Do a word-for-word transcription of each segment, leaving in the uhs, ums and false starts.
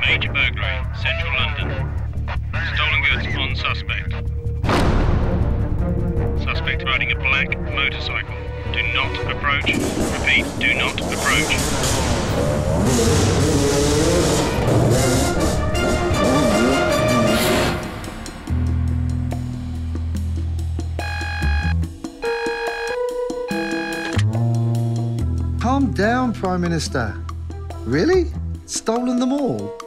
Major burglary, central London. Stolen goods on suspect. Suspect riding a black motorcycle. Do not approach. Repeat, do not approach. Calm down, Prime Minister. Really? Stolen them all?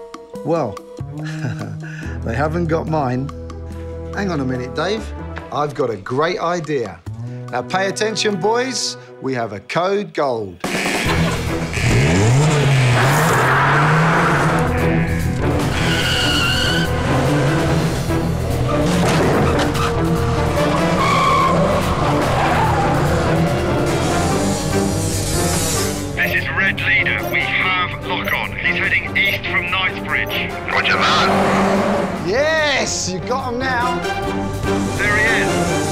Well, they haven't got mine. Hang on a minute, Dave. I've got a great idea. Now pay attention, boys. We have a code gold. Yes, you got him now. There he is.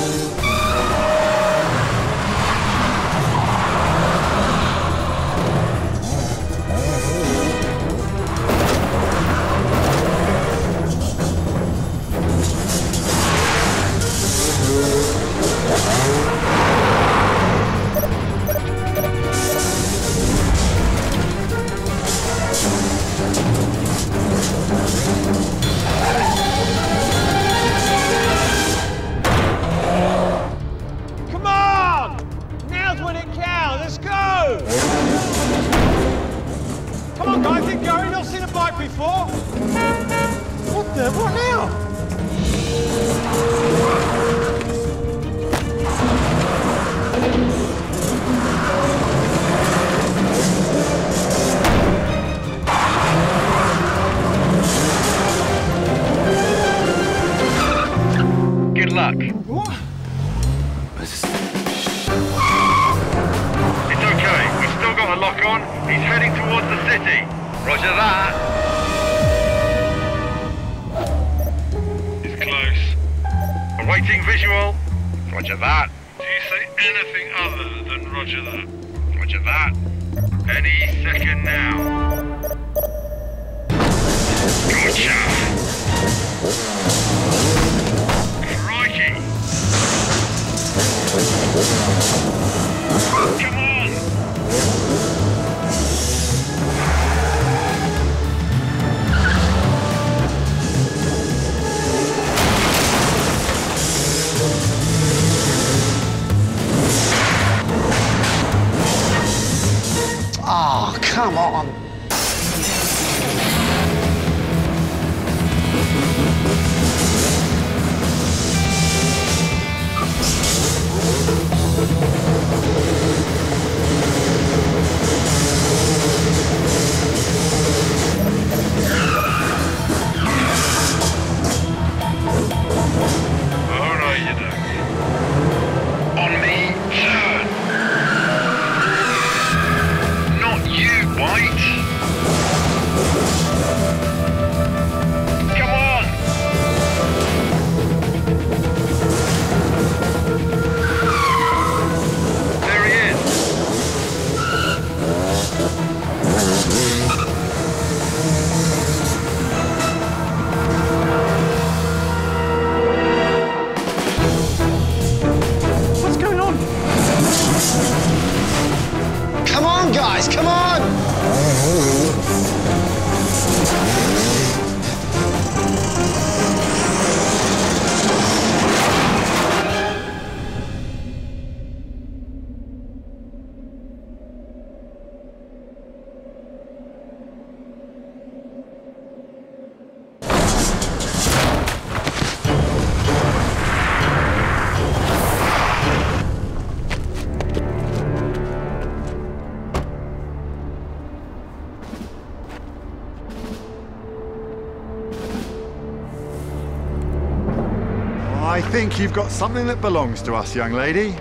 I think you've got something that belongs to us, young lady.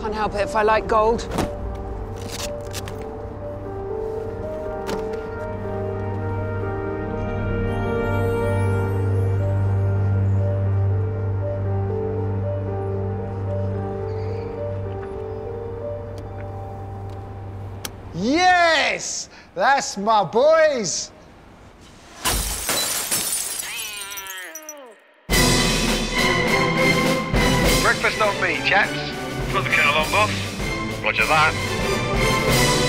Can't help it if I like gold. Yes! That's my boys! breakfast on me, chaps. Put the kettle on, boss. Roger that.